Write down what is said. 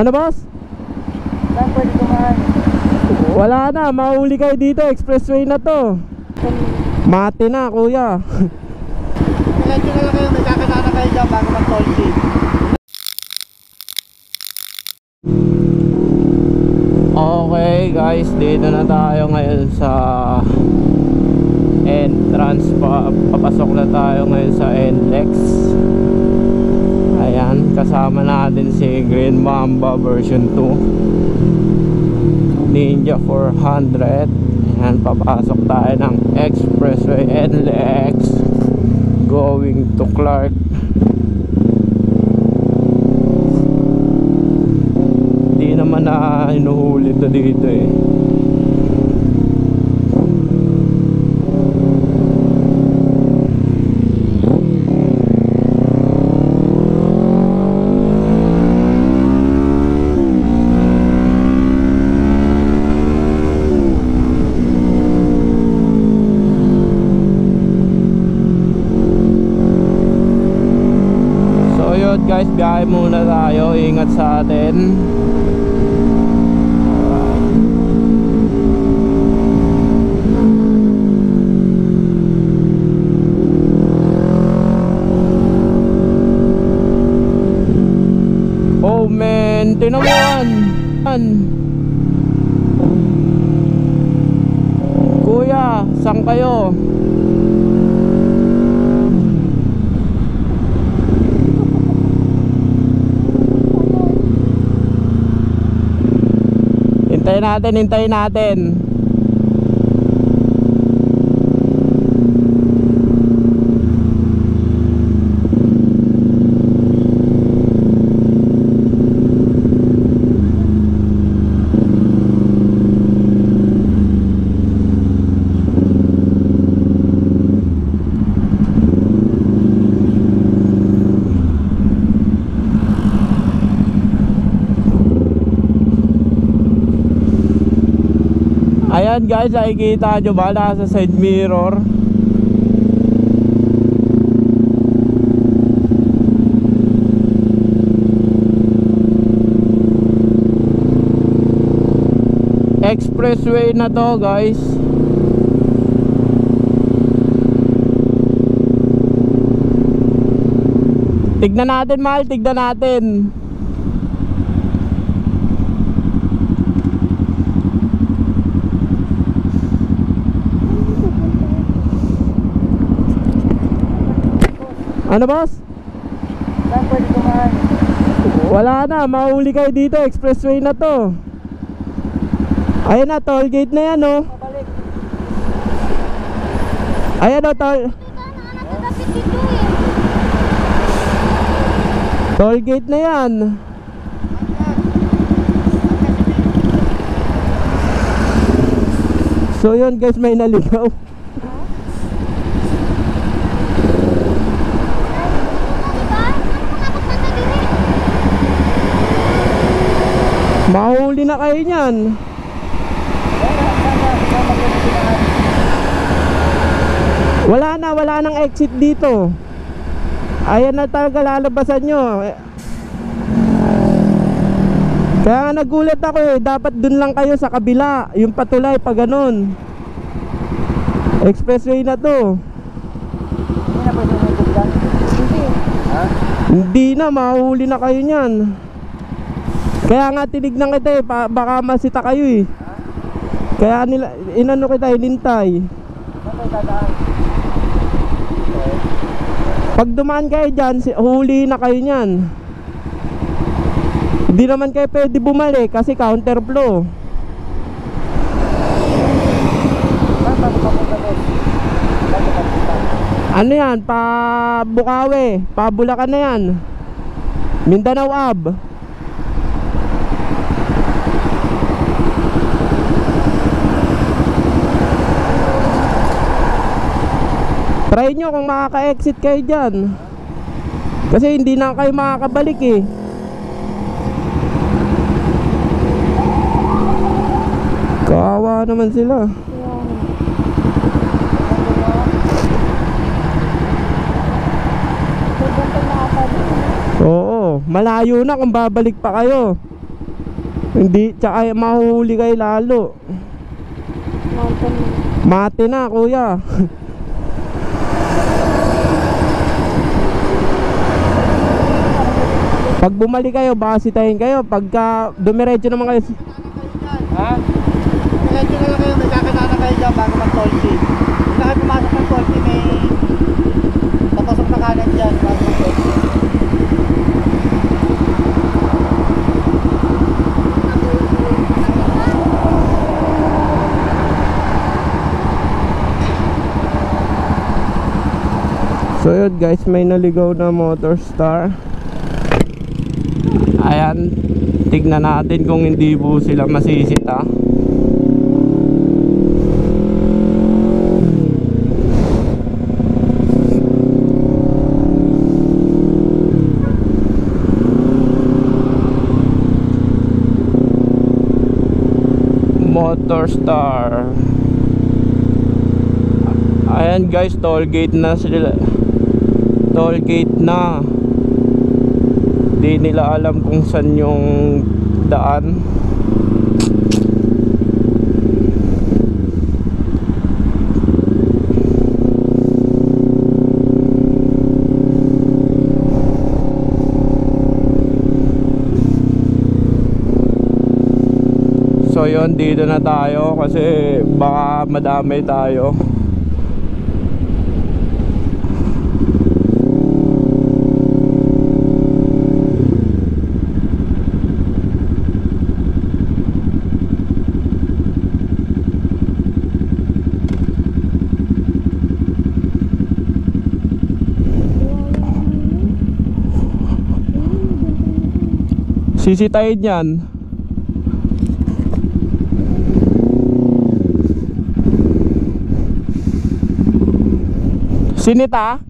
Ano boss? Saan pwede kumahan? Wala na, mahuli kayo dito, expressway na to. Mati na kuya. Ilan nyo na lang kayo, may kakanana kayo dyan bago mag-toll sheet. Okay guys, dito na tayo ngayon sa entrance. Papasok na tayo ngayon sa NLEX. Ayan, kasama natin si Green Mamba version 2 Ninja 400. Ayan, papasok tayo ng expressway NLEX going to Clark. Di naman na inuhuli to dito eh. Guys, biyahe muna tayo, ingat sa atin. Oh man, tinamaan. Kuya, saan kayo? Hintayin natin. Ayan guys, nakikita nyo ba? Nasa side mirror. Expressway na to guys. Tignan natin mahal, tignan natin. Ano boss? Saan pwede kumahan? Wala na, mahuli kayo dito, expressway na to. Ayan na, toll gate na yan oh. Ayan o, toll. Toll gate na yan. So yun guys, may naligaw. Mahuli na kayo niyan. Wala na, wala nang exit dito. Ayan na talaga lalabasan nyo. Kaya nagulat ako eh, dapat dun lang kayo sa kabila, yung patulay pa ganun. Expressway na to. Hindi na, mahuli na kayo niyan. Kaya nga tinignan kita eh, baka masita kayo eh. Kaya nila, inano kita, hinintay. Pag dumaan kayo dyan, huli na kayo nyan. Hindi naman kayo pwede bumalik kasi counterflow. Ano yan, pa Bukawi, pa Bulacan na yan. Mindanao Ab. Try nyo kung makaka-exit kayo dyan. Kasi hindi na kayo makakabalik eh. Kawawa naman sila. Oo, malayo na kung babalik pa kayo. Hindi, tsaka mahuhuli kayo lalo. Mate na, kuya. Pag bumalik kayo, baka sitahin kayo. Pagka dumiretso naman kayo. Ha? Dumiretso na lang kayo, may kakatana kayo dyan bago mag-tolsi. Hindi kayo pumasok ng tolsi, may papasok na kanan dyan bago mag-tolsi. So yun guys, may naligaw na Motorstar. Ayan, tignan natin kung hindi po sila masisita. Motorstar. Ayan guys, toll gate na sila. Toll gate na. Di nila alam kung saan yung daan. So yun, dito na tayo kasi baka madami tayo. Sisitayin yan. Sinita?